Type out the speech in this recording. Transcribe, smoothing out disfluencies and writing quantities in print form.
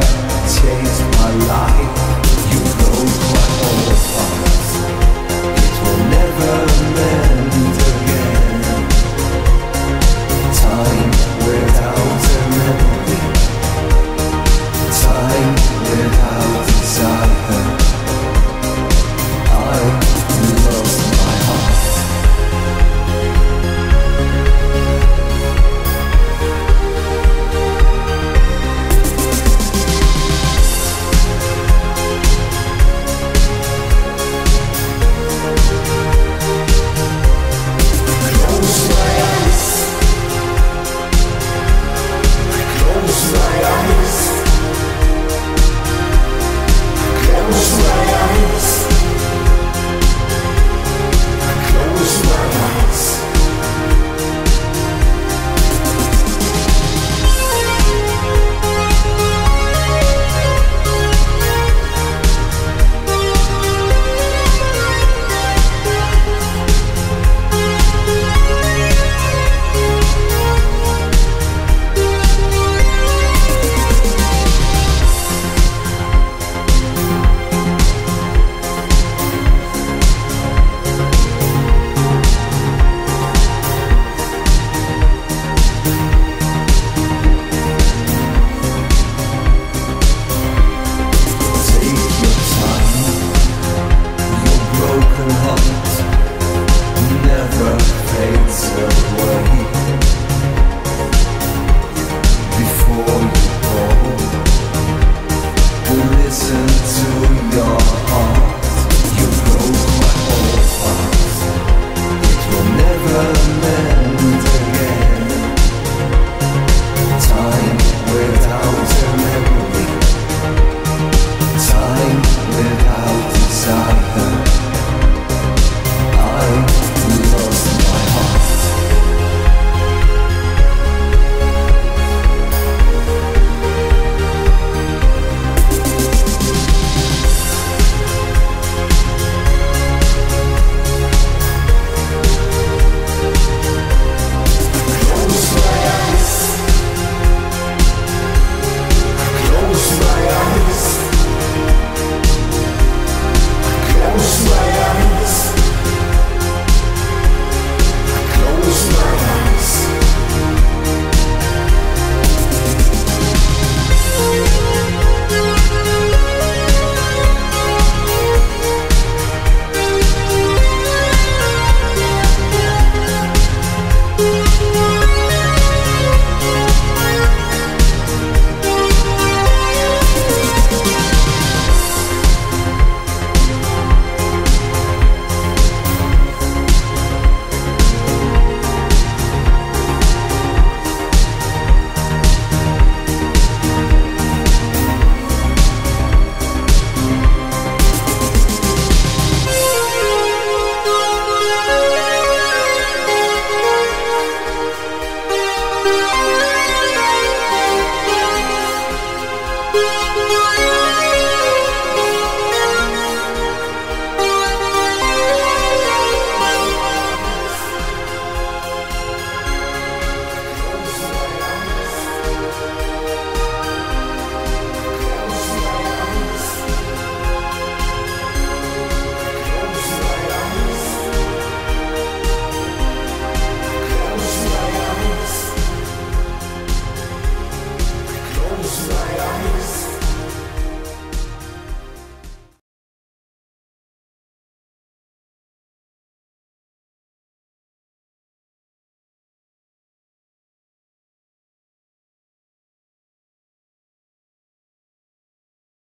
never changed my life. You broke my whole heart.